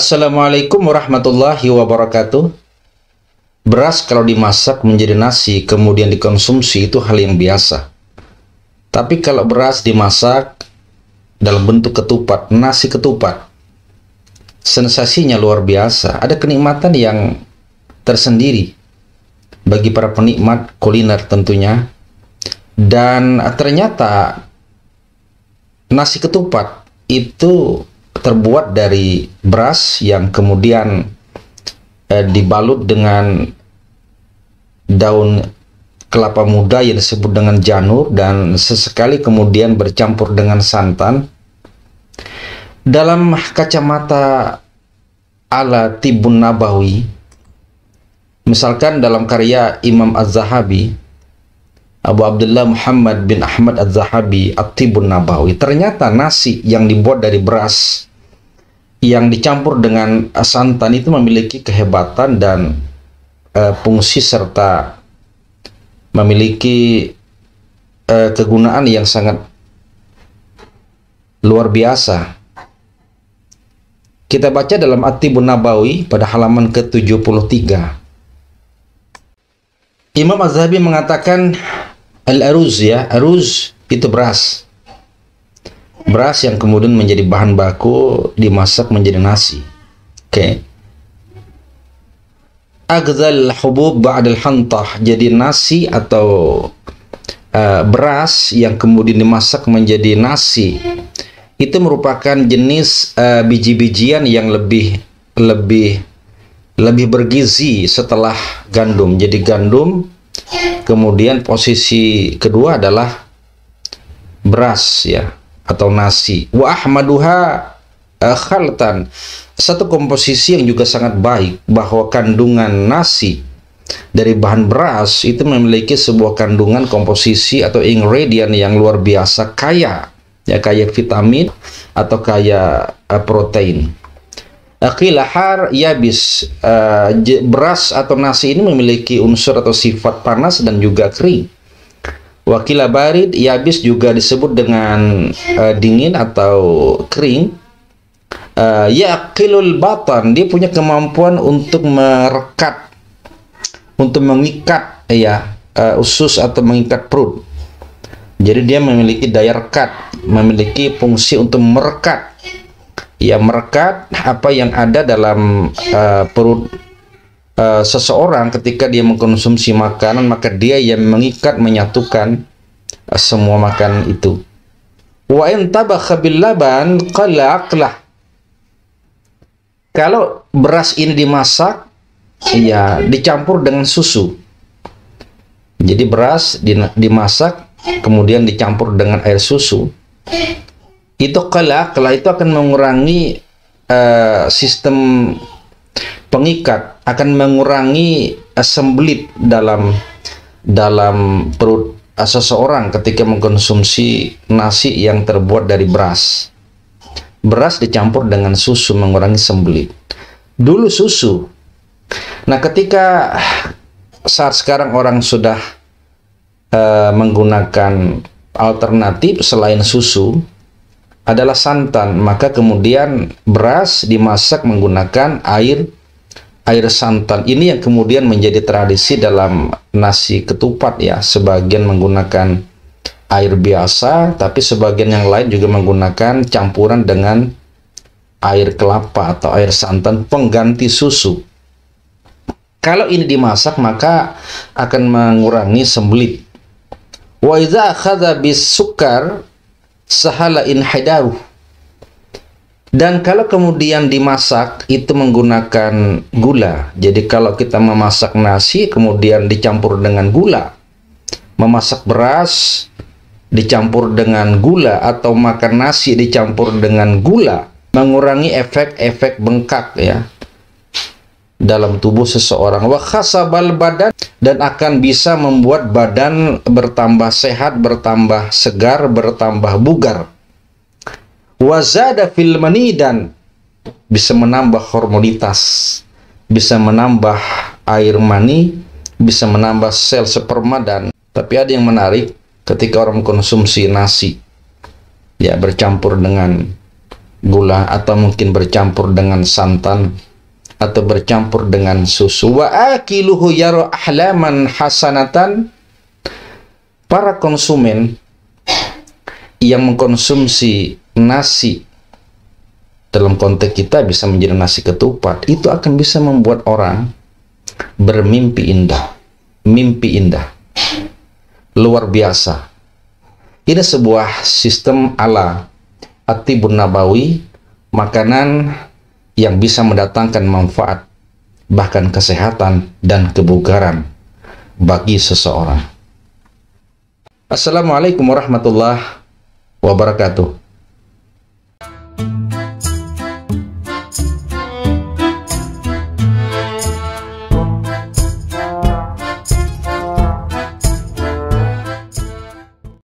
Assalamualaikum warahmatullahi wabarakatuh. Beras kalau dimasak menjadi nasi kemudian dikonsumsi itu hal yang biasa. Tapi kalau beras dimasak dalam bentuk ketupat, nasi ketupat, sensasinya luar biasa. Ada kenikmatan yang tersendiri bagi para penikmat kuliner tentunya. Dan ternyata nasi ketupat itu terbuat dari beras yang kemudian dibalut dengan daun kelapa muda yang disebut dengan janur, dan sesekali kemudian bercampur dengan santan. Dalam kacamata ala Tibun Nabawi, misalkan dalam karya Imam Adz-Dzahabi, Abu Abdullah Muhammad bin Ahmad Adz-Dzahabi, At-Tibun Nabawi, ternyata nasi yang dibuat dari beras yang dicampur dengan santan itu memiliki kehebatan dan fungsi serta memiliki kegunaan yang sangat luar biasa. Kita baca dalam At-Tibun Nabawi pada halaman ke-73. Imam Adz-Dzahabi mengatakan al-aruz, ya, aruz itu beras. Beras yang kemudian menjadi bahan baku dimasak menjadi nasi. Oke. Agzal hubub ba'dal hantah. Jadi nasi atau beras yang kemudian dimasak menjadi nasi itu merupakan jenis biji-bijian yang lebih bergizi setelah gandum. Jadi gandum, kemudian posisi kedua adalah beras, ya, atau nasi. Wa ahmaduha khaltan, satu komposisi yang juga sangat baik, bahwa kandungan nasi dari bahan beras itu memiliki sebuah kandungan komposisi atau ingredient yang luar biasa kaya, ya, kaya vitamin atau kaya protein. Qilahar yabis, beras atau nasi ini memiliki unsur atau sifat panas dan juga kering. Wakila barid, yabis juga disebut dengan dingin atau kering. Yaqilul batan, dia punya kemampuan untuk merekat, untuk mengikat, ya, usus atau mengikat perut. Jadi dia memiliki daya rekat, memiliki fungsi untuk merekat, ya, merekat apa yang ada dalam perut seseorang. Ketika dia mengkonsumsi makanan, maka dia yang mengikat, menyatukan semua makanan itu. Wa in tabakha bil laban qala aqlah. Kalau beras ini dimasak, ya, dicampur dengan susu. Jadi beras dimasak kemudian dicampur dengan air susu, itu qala aqlah, itu akan mengurangi sistem pengikat, akan mengurangi sembelit dalam perut seseorang ketika mengkonsumsi nasi yang terbuat dari beras. Beras dicampur dengan susu mengurangi sembelit. Dulu susu. Nah, ketika saat sekarang orang sudah menggunakan alternatif selain susu adalah santan, maka kemudian beras dimasak menggunakan air santan. Ini yang kemudian menjadi tradisi dalam nasi ketupat, ya, sebagian menggunakan air biasa, tapi sebagian yang lain juga menggunakan campuran dengan air kelapa atau air santan pengganti susu. Kalau ini dimasak maka akan mengurangi sembelit. Wa idza akhadha bisukar sahala inhidaruh. Dan kalau kemudian dimasak itu menggunakan gula. Jadi kalau kita memasak nasi kemudian dicampur dengan gula, memasak beras dicampur dengan gula, atau makan nasi dicampur dengan gula, mengurangi efek-efek bengkak, ya, dalam tubuh seseorang. Wa khasabal badan, dan akan bisa membuat badan bertambah sehat, bertambah segar, bertambah bugar. Wazada fil mani, dan bisa menambah hormonitas, bisa menambah air mani, bisa menambah sel sperma. Dan tapi ada yang menarik ketika orang konsumsi nasi, ya, bercampur dengan gula atau mungkin bercampur dengan santan atau bercampur dengan susu. Wa akiluhu yara ahlaman hasanatan. Para konsumen yang mengkonsumsi nasi, dalam konteks kita bisa menjadi nasi ketupat, itu akan bisa membuat orang bermimpi indah. Mimpi indah luar biasa. Ini sebuah sistem ala At-Tibbun Nabawi, makanan yang bisa mendatangkan manfaat, bahkan kesehatan dan kebugaran bagi seseorang. Assalamualaikum warahmatullahi wabarakatuh.